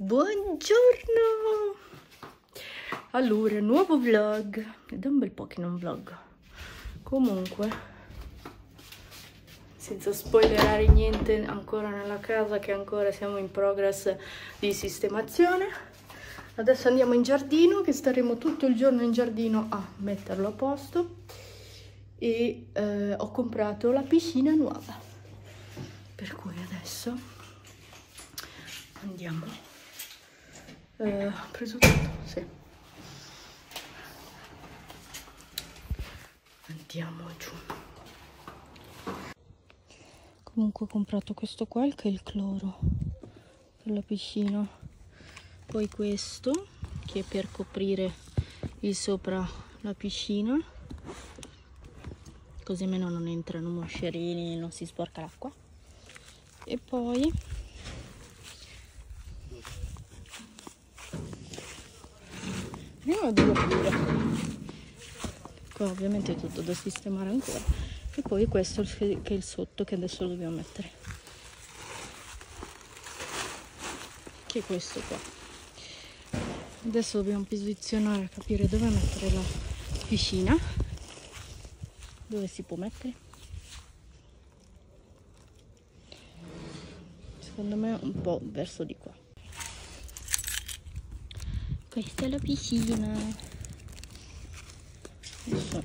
Buongiorno! Allora, nuovo vlog. Ed è un bel po' che non vlog. Comunque, senza spoilerare niente, ancora nella casa, che ancora siamo in progress di sistemazione. Adesso andiamo in giardino, che staremo tutto il giorno in giardino a metterlo a posto. E ho comprato la piscina nuova, per cui adesso andiamo. Ho preso tutto, sì. Andiamo giù. Comunque ho comprato questo qua, che è il cloro per la piscina, poi questo che è per coprire il sopra la piscina, così almeno non entrano moscerini, non si sporca l'acqua. E poi devo pulire qua, ovviamente è tutto da sistemare ancora. E poi questo che è il sotto, che adesso lo dobbiamo mettere, che è questo qua. Adesso dobbiamo posizionare, capire dove mettere la piscina, dove si può mettere. Secondo me un po' verso di qua. Questa è la piscina, adesso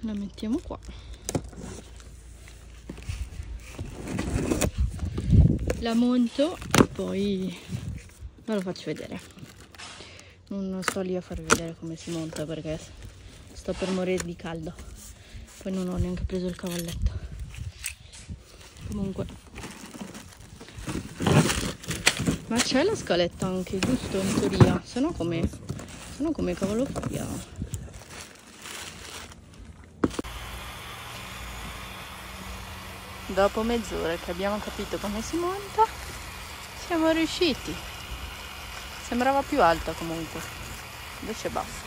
la mettiamo qua. La monto e poi ve lo faccio vedere. Non sto lì a farvi vedere come si monta, perché sto per morire di caldo. Poi non ho neanche preso il cavalletto. Comunque. Ma c'è la scaletta anche, giusto? In teoria. Se no come cavolo fai a... Dopo mezz'ora che abbiamo capito come si monta, siamo riusciti. Sembrava più alta comunque. Invece è bassa.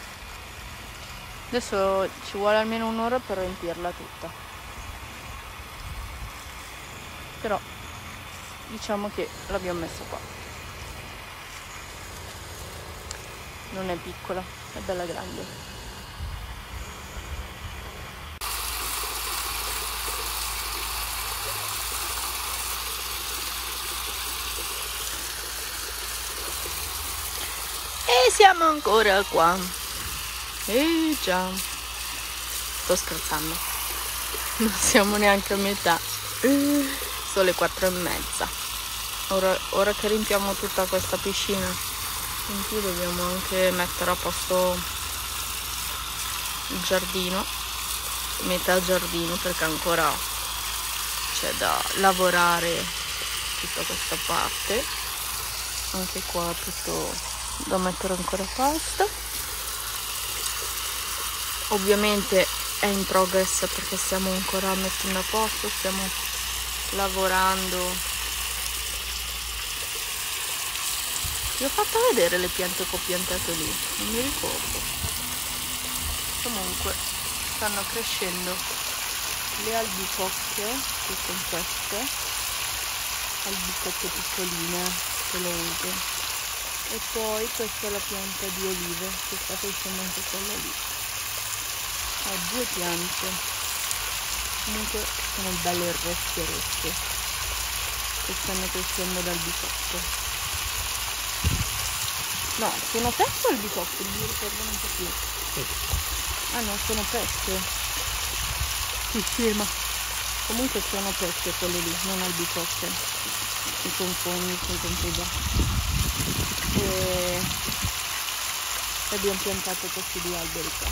Adesso ci vuole almeno un'ora per riempirla tutta. Però diciamo che l'abbiamo messa qua. Non è piccola, è bella grande. E siamo ancora qua. Già, sto scherzando, non siamo neanche a metà, sono le 4:30. Ora che riempiamo tutta questa piscina, in più dobbiamo anche mettere a posto il giardino, metà giardino, perché ancora c'è da lavorare tutta questa parte. Anche qua tutto da mettere ancora a posto. Ovviamente è in progress, perché stiamo ancora mettendo a posto, stiamo lavorando. Vi ho fatto vedere le piante che ho piantato lì, non mi ricordo. Comunque stanno crescendo le albicocche, che sono queste, albicocche piccoline, pelose. E poi questa è la pianta di olive, che sta crescendo anche quella lì. Ho due piante, comunque sono belle rosse che stanno crescendo dal bicocco. No, sono pesche o il bicocco? Non mi ricordo neanche più. Ah no, sono pesche. Si firma. Comunque sono pesche quelle lì, non al bicocco. Mi confondo. E abbiamo piantato questi due alberi qua.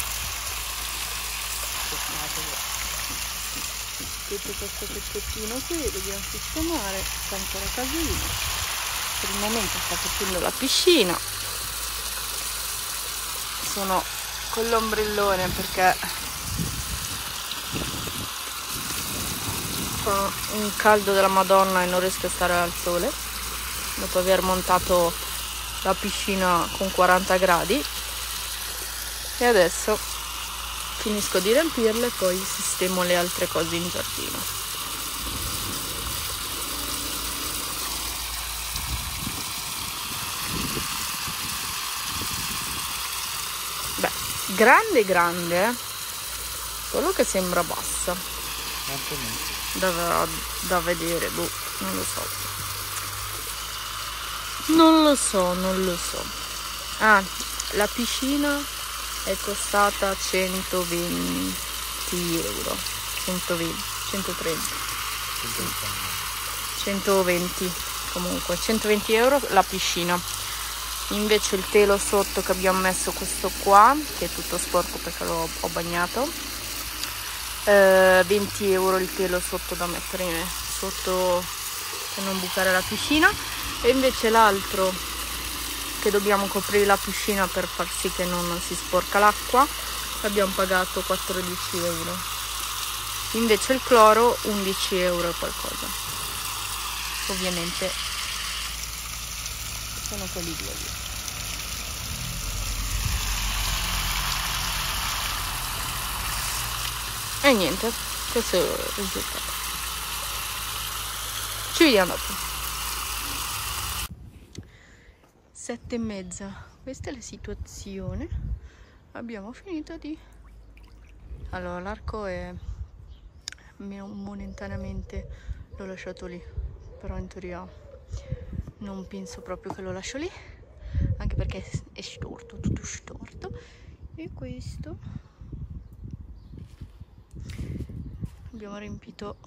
Tutto questo pezzettino qui dobbiamo sistemare, sta ancora casino. Per il momento sta facendo la piscina, sono con l'ombrellone perché fa un caldo della Madonna e non riesco a stare al sole dopo aver montato la piscina con 40 gradi. E adesso finisco di riempirle e poi sistemo le altre cose in giardino. grande grande, solo che sembra bassa, da vedere, boh, non lo so, non lo so. Ah, la piscina è costata 120 euro, 120 comunque, 120 euro la piscina. Invece il telo sotto che abbiamo messo, questo qua che è tutto sporco perché l'ho bagnato, 20 euro il telo sotto da mettere sotto per non bucare la piscina. E invece l'altro che dobbiamo coprire la piscina per far sì che non si sporca l'acqua, abbiamo pagato 14 euro. Invece il cloro 11 euro e qualcosa. Ovviamente sono quelli due. E niente, questo è il risultato. Ci vediamo dopo. 7:30. Questa è la situazione. Abbiamo finito di... Allora, l'arco è... momentaneamente l'ho lasciato lì, però in teoria non penso proprio che lo lascio lì, anche perché è storto, tutto storto. E questo... abbiamo riempito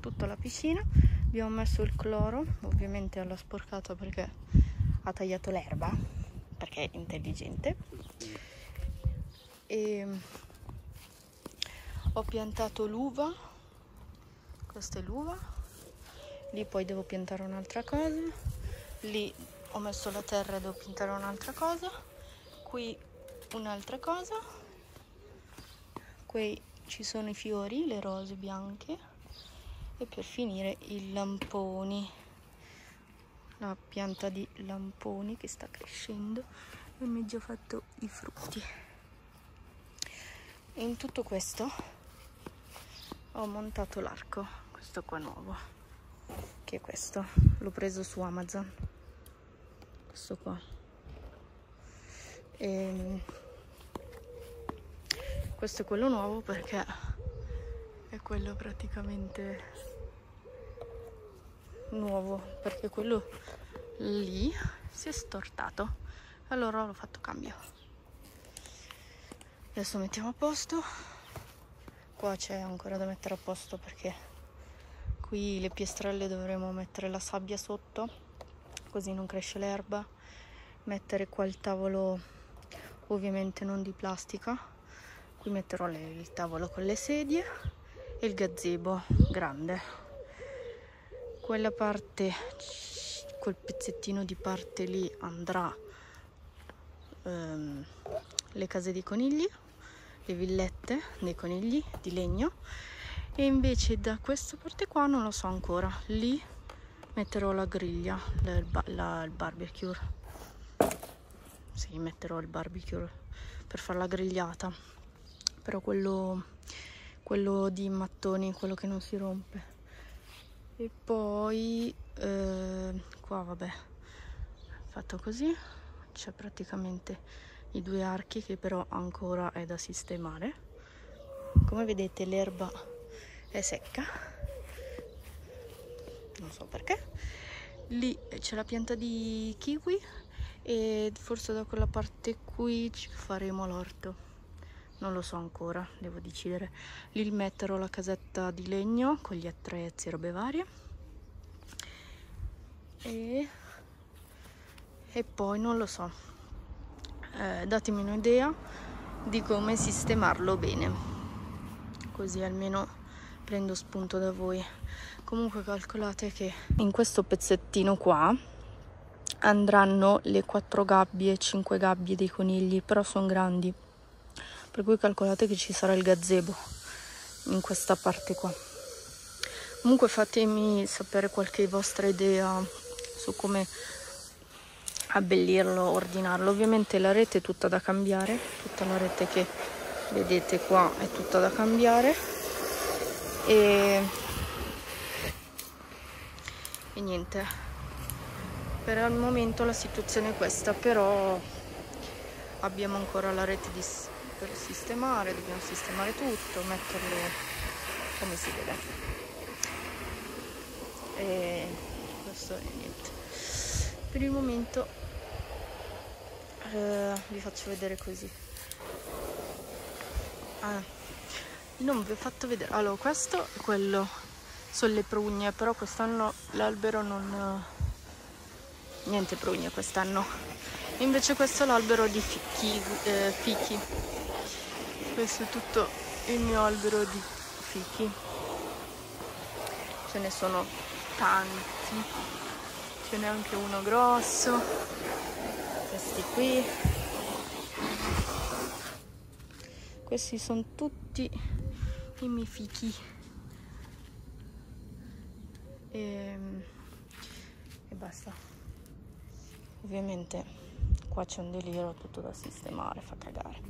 tutta la piscina, abbiamo messo il cloro, ovviamente l'ha sporcata perché ha tagliato l'erba, perché è intelligente, e ho piantato l'uva, questa è l'uva, lì poi devo piantare un'altra cosa, lì ho messo la terra e devo piantare un'altra cosa, qui un'altra cosa, qui ci sono i fiori, le rose bianche, e per finire i lamponi, la pianta di lamponi che sta crescendo e mi ha già fatto i frutti. E in tutto questo ho montato l'arco, questo qua nuovo, che è questo, l'ho preso su Amazon, questo qua, e questo è quello nuovo perché è quello praticamente nuovo, perché quello lì si è stortato, allora ho fatto cambio. Adesso mettiamo a posto, qua c'è ancora da mettere a posto perché qui le piastrelle dovremo mettere la sabbia sotto così non cresce l'erba, mettere qua il tavolo ovviamente non di plastica. Qui metterò il tavolo con le sedie e il gazebo grande. Quella parte, quel pezzettino di parte lì andrà le case dei conigli, le villette dei conigli di legno, e invece da questa parte qua non lo so ancora, lì metterò la griglia, il barbecue. Sì, metterò il barbecue per fare la grigliata. Però quello di mattoni, quello che non si rompe. E poi qua vabbè, fatto così, c'è praticamente i due archi che però ancora è da sistemare. Come vedete l'erba è secca, non so perché. Lì c'è la pianta di kiwi e forse da quella parte qui ci faremo l'orto. Non lo so ancora, devo decidere. Lì metterò la casetta di legno con gli attrezzi e robe varie. E poi non lo so. Datemi un'idea di come sistemarlo bene. Così almeno prendo spunto da voi. Comunque calcolate che in questo pezzettino qua andranno le 4 gabbie, 5 gabbie dei conigli, però sono grandi. Per cui calcolate che ci sarà il gazebo in questa parte qua. Comunque fatemi sapere qualche vostra idea su come abbellirlo, ordinarlo. Ovviamente la rete è tutta da cambiare, tutta la rete che vedete qua è tutta da cambiare. E niente, per il momento la situazione è questa, però abbiamo ancora la rete di per sistemare, dobbiamo sistemare tutto, metterlo come si vede. E questo è niente. Per il momento vi faccio vedere così. Non vi ho fatto vedere. Allora, questo è quello, sono le prugne, però quest'anno l'albero non... niente prugne quest'anno. Invece questo è l'albero di fichi, Questo è tutto il mio albero di fichi. Ce ne sono tanti. Ce n'è anche uno grosso. Questi qui. Questi sono tutti i miei fichi. E basta. Ovviamente qua c'è un delirio, tutto da sistemare, fa cagare.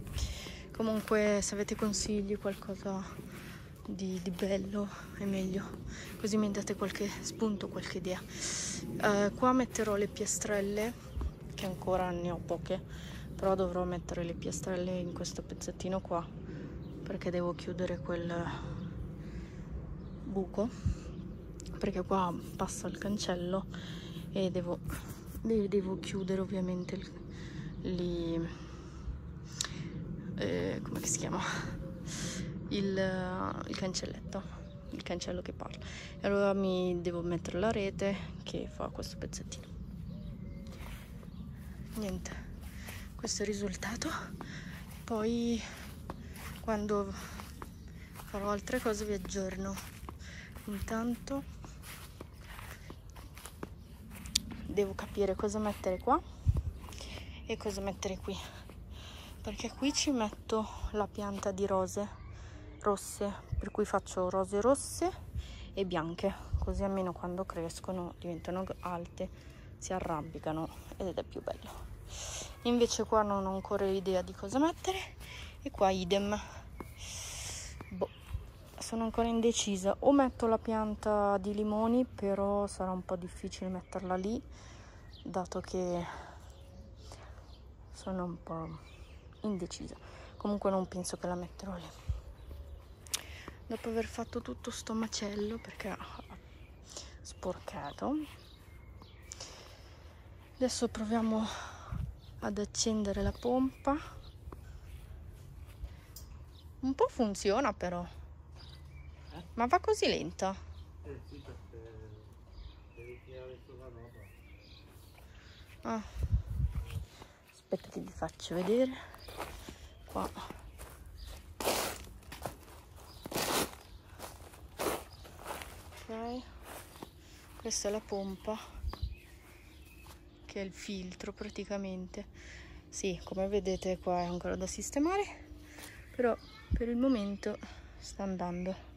Comunque, se avete consigli, qualcosa di bello è meglio, così mi date qualche spunto, qualche idea. Qua metterò le piastrelle, che ancora ne ho poche, però dovrò mettere le piastrelle in questo pezzettino qua, perché devo chiudere quel buco, perché qua passa il cancello e devo chiudere ovviamente lì, come si chiama, il cancelletto, il cancello che parla. E allora mi devo mettere la rete che fa questo pezzettino. Niente, questo è il risultato. Poi quando farò altre cose vi aggiorno. Intanto devo capire cosa mettere qua e cosa mettere qui, perché qui ci metto la pianta di rose rosse, per cui faccio rose rosse e bianche, così almeno quando crescono diventano alte, si arrampicano ed è più bello. Invece qua non ho ancora idea di cosa mettere e qua idem. Boh, sono ancora indecisa. O metto la pianta di limoni, però sarà un po' difficile metterla lì, dato che sono un po' indecisa. Comunque non penso che la metterò lì. Dopo aver fatto tutto sto macello, perché ho sporcato, adesso proviamo ad accendere la pompa. Un po' funziona però. Ma va così lenta? Eh sì, perché devi tirare sulla roba. Ah. Aspetta che vi faccio vedere. Qua. Ok. Questa è la pompa, che è il filtro praticamente. Sì, come vedete qua è ancora da sistemare, però per il momento sta andando.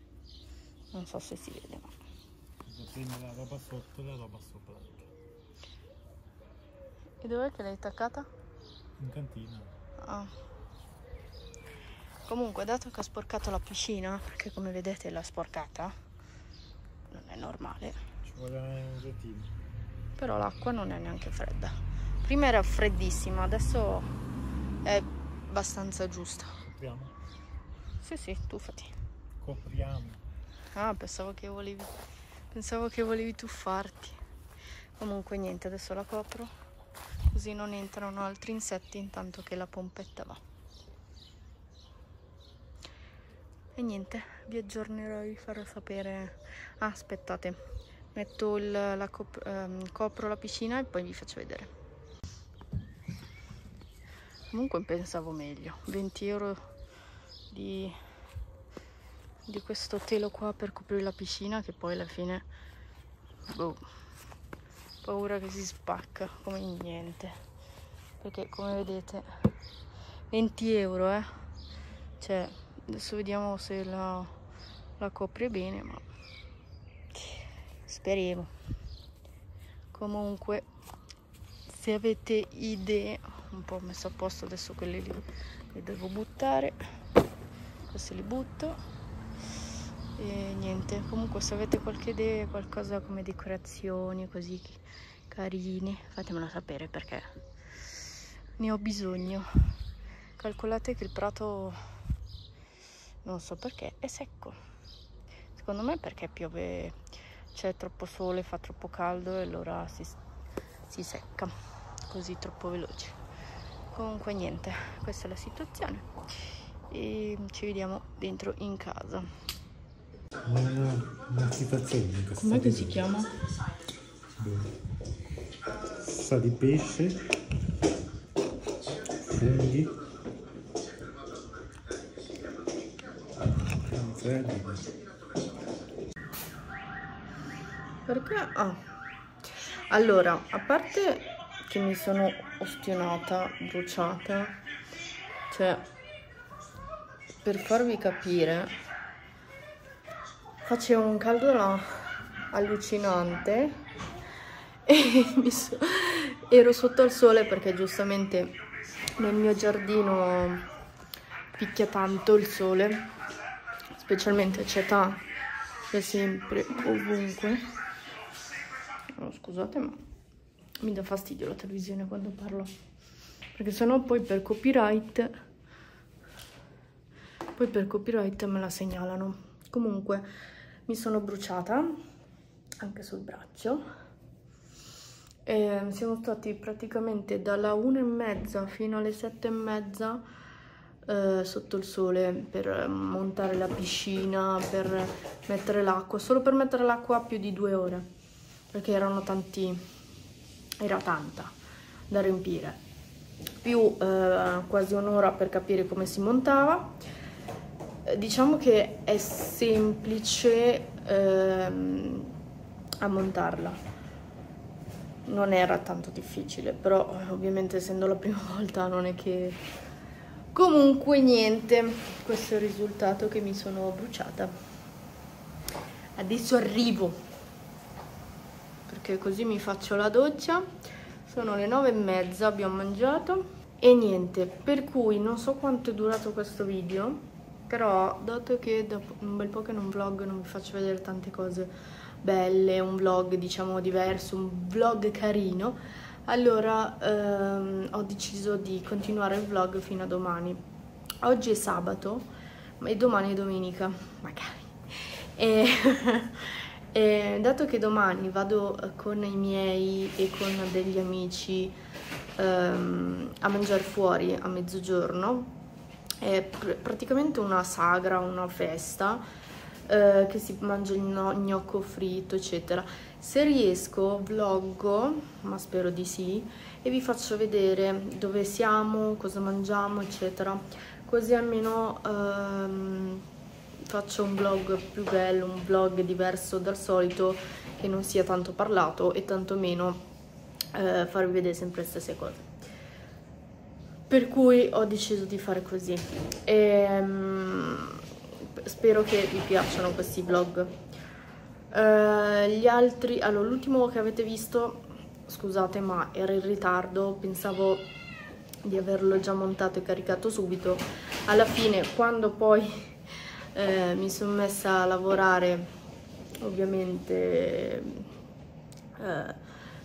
Non so se si vede, ma... prima la roba sotto e la roba sopra. E dov'è che l'hai attaccata? In cantina. Ah. Comunque, dato che ho sporcato la piscina, perché come vedete l'ho sporcata, non è normale. Ci vuole un retino. Però l'acqua non è neanche fredda. Prima era freddissima, adesso è abbastanza giusta. Copriamo? Sì, sì, tuffati. Copriamo. Ah, pensavo che volevi tuffarti. Comunque niente, adesso la copro, così non entrano altri insetti intanto che la pompetta va. E niente, vi aggiornerò, vi farò sapere. Ah, aspettate, metto copro la piscina e poi vi faccio vedere. Comunque pensavo meglio, 20 euro di questo telo qua per coprire la piscina, che poi alla fine boh, paura che si spacca come niente, perché come vedete 20 euro, cioè adesso vediamo se la copre bene, ma speriamo. Comunque, se avete idee, un po' messo a posto adesso quelle lì le devo buttare, queste li butto. E niente, comunque se avete qualche idea, qualcosa come decorazioni così carine, fatemelo sapere perché ne ho bisogno. Calcolate che il prato, non so perché, è secco. Secondo me perché piove, c'è troppo sole, fa troppo caldo e allora si secca così troppo veloce. Comunque niente, questa è la situazione e ci vediamo dentro in casa. Com'è che si chiama? Sa di pesce, funghi, perché? Ah, allora, a parte che mi sono ostinata, bruciata, cioè, per farvi capire, faceva un caldo là allucinante e ero sotto al sole perché giustamente nel mio giardino picchia tanto il sole, specialmente a Città, c'è sempre ovunque. No, scusate, ma mi dà fastidio la televisione quando parlo, perché sennò poi per copyright me la segnalano. Comunque mi sono bruciata anche sul braccio e siamo stati praticamente dalla 1:30 fino alle 7:30 sotto il sole per montare la piscina, per mettere l'acqua, solo per mettere l'acqua più di 2 ore. Perché erano era tanta da riempire, più quasi un'ora per capire come si montava. Diciamo che è semplice a montarla, non era tanto difficile, però ovviamente essendo la prima volta non è che... Comunque niente, questo è il risultato, che mi sono bruciata. Adesso arrivo, così mi faccio la doccia. Sono le 9:30, abbiamo mangiato e niente, per cui non so quanto è durato questo video, però dato che da un bel po' che non vlog, non vi faccio vedere tante cose belle, un vlog diciamo diverso, un vlog carino, allora ho deciso di continuare il vlog fino a domani. Oggi è sabato e domani è domenica, magari, e e dato che domani vado con i miei e con degli amici a mangiare fuori a mezzogiorno, è praticamente una sagra, una festa che si mangia il gnocco fritto eccetera. Se riesco vloggo, ma spero di sì, e vi faccio vedere dove siamo, cosa mangiamo eccetera, così almeno faccio un vlog più bello, un vlog diverso dal solito, che non sia tanto parlato e tantomeno farvi vedere sempre le stesse cose. Per cui ho deciso di fare così e spero che vi piacciono questi vlog. Gli altri, allora, l'ultimo che avete visto, scusate ma era in ritardo, pensavo di averlo già montato e caricato subito. Alla fine, quando poi mi sono messa a lavorare ovviamente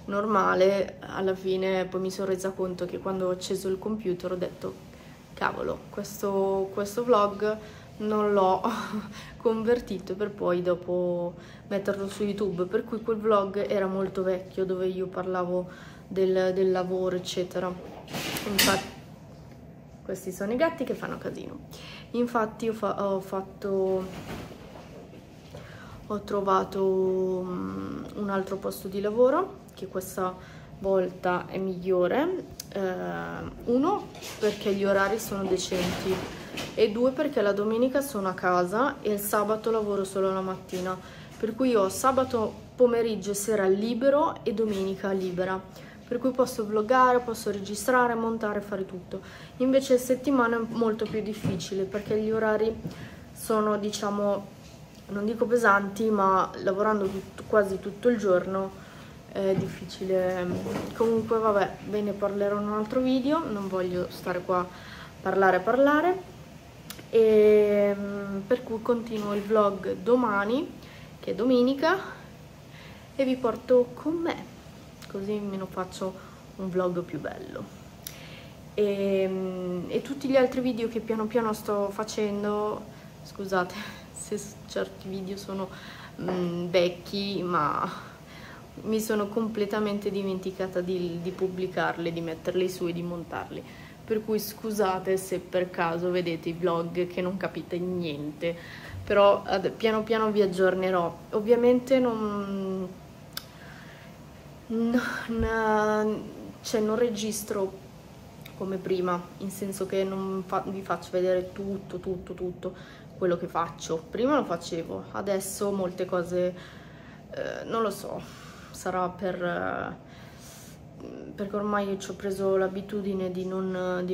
normale, alla fine poi mi sono resa conto che quando ho acceso il computer ho detto cavolo, questo vlog non l'ho convertito per poi dopo metterlo su YouTube, per cui quel vlog era molto vecchio dove io parlavo del lavoro eccetera. Infatti questi sono i gatti che fanno casino. Infatti ho trovato un altro posto di lavoro che questa volta è migliore, uno perché gli orari sono decenti e due perché la domenica sono a casa e il sabato lavoro solo la mattina, per cui ho sabato pomeriggio e sera libero e domenica libera, per cui posso vloggare, posso registrare, montare, fare tutto. Invece settimana è molto più difficile perché gli orari sono, diciamo, non dico pesanti, ma lavorando quasi tutto il giorno è difficile. Comunque vabbè, ve ne parlerò in un altro video, non voglio stare qua a parlare, e per cui continuo il vlog domani, che è domenica, e vi porto con me, così almeno faccio un vlog più bello. e tutti gli altri video che piano piano sto facendo, scusate se certi video sono vecchi, ma mi sono completamente dimenticata di pubblicarli, di metterli su e di montarli, per cui scusate se per caso vedete i vlog che non capite niente, però piano piano vi aggiornerò. Ovviamente non registro come prima, in senso che non vi faccio vedere tutto quello che faccio. Prima lo facevo, adesso molte cose non lo so, sarà perché ormai ci ho preso l'abitudine di non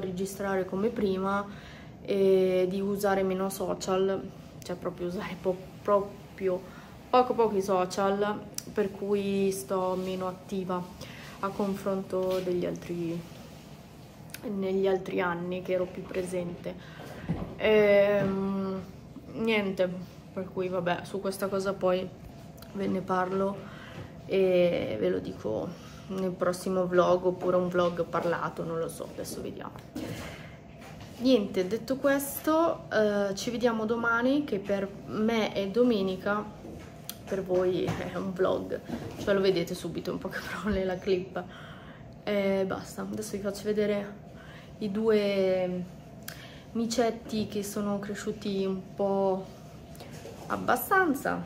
registrare come prima e di usare meno social, cioè proprio usare pochi social, per cui sto meno attiva a confronto degli altri, negli altri anni che ero più presente. E niente, per cui vabbè, su questa cosa poi ve ne parlo e ve lo dico nel prossimo vlog, oppure un vlog parlato, non lo so, adesso vediamo. Niente, detto questo, ci vediamo domani, che per me è domenica, per voi è un vlog, cioè lo vedete subito in poche parole la clip, e basta. Adesso vi faccio vedere i due micetti che sono cresciuti un po' abbastanza,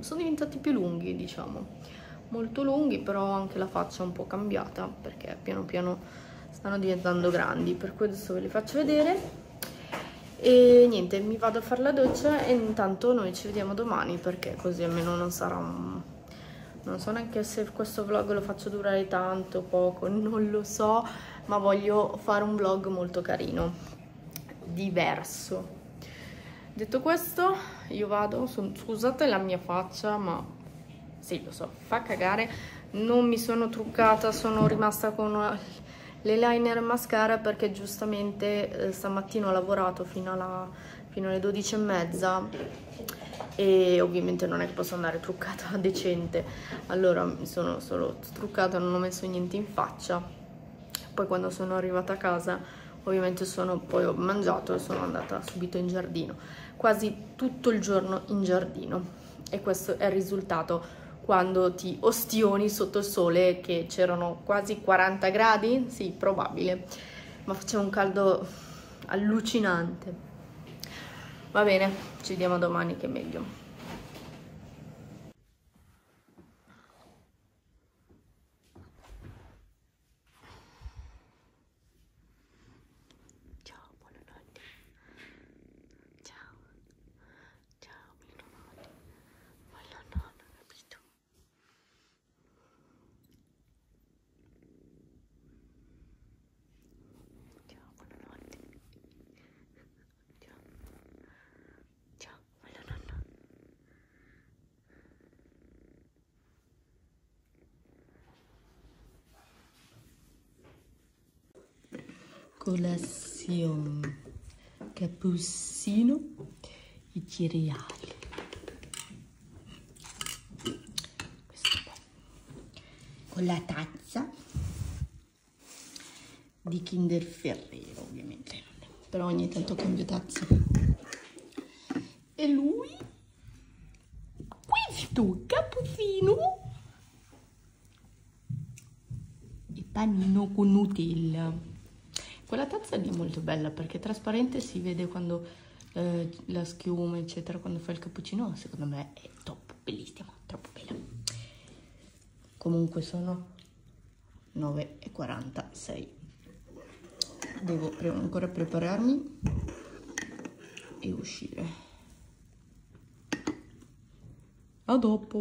sono diventati più lunghi, diciamo molto lunghi, però anche la faccia un po' cambiata perché piano piano stanno diventando grandi, per cui adesso ve li faccio vedere e niente, mi vado a fare la doccia e intanto noi ci vediamo domani, perché così almeno non sarà non so neanche se questo vlog lo faccio durare tanto o poco, non lo so, ma voglio fare un vlog molto carino, diverso. Detto questo, io vado, scusate la mia faccia, ma sì, lo so, fa cagare, non mi sono truccata, sono rimasta con l'eyeliner e mascara perché giustamente stamattina ho lavorato fino alle 12:30 e ovviamente non è che posso andare truccata decente, allora mi sono solo truccata, non ho messo niente in faccia, poi quando sono arrivata a casa ovviamente poi ho mangiato e sono andata subito in giardino, quasi tutto il giorno in giardino, e questo è il risultato quando ti ostioni sotto il sole, che c'erano quasi 40 gradi, sì, probabile, ma faceva un caldo allucinante. Va bene, ci vediamo domani che è meglio. Colazione, cappuccino e cereali. Questo qua. Con la tazza di Kinder Ferrero, ovviamente. Però ogni tanto cambio tazza. E lui? Questo cappuccino e panino con Nutella. Quella tazza lì è molto bella perché è trasparente, si vede quando la schiuma eccetera, quando fa il cappuccino, secondo me è top, bellissima, troppo bella. Comunque sono 9:46, devo ancora prepararmi e uscire. A dopo!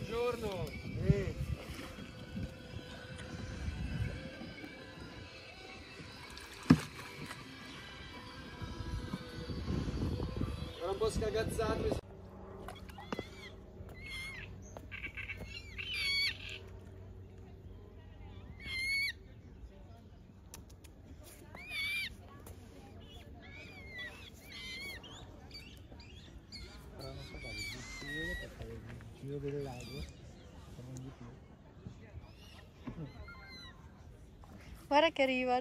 buongiorno. Era un po' scagazzato. Giro dell'acqua, guarda che arriva.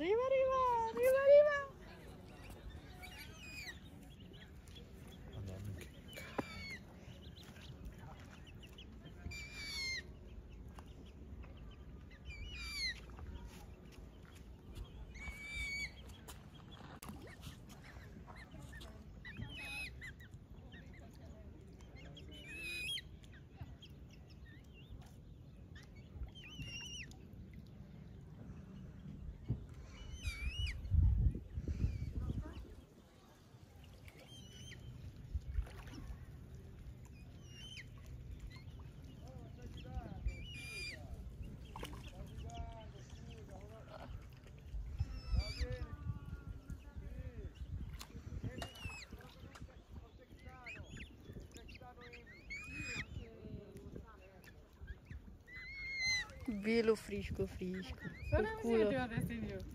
Madonna, che bello frisco. Guarda come si arriva adesso in giù.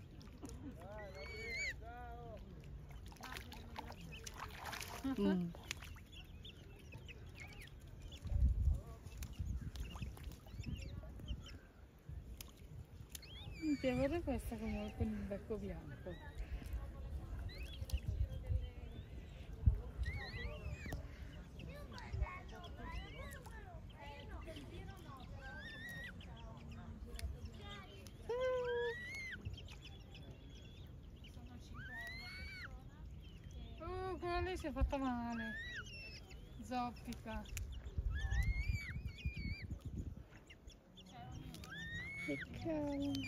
Guarda questa con il becco bianco. Lei si è fatta male, zoppica. Che cavolo.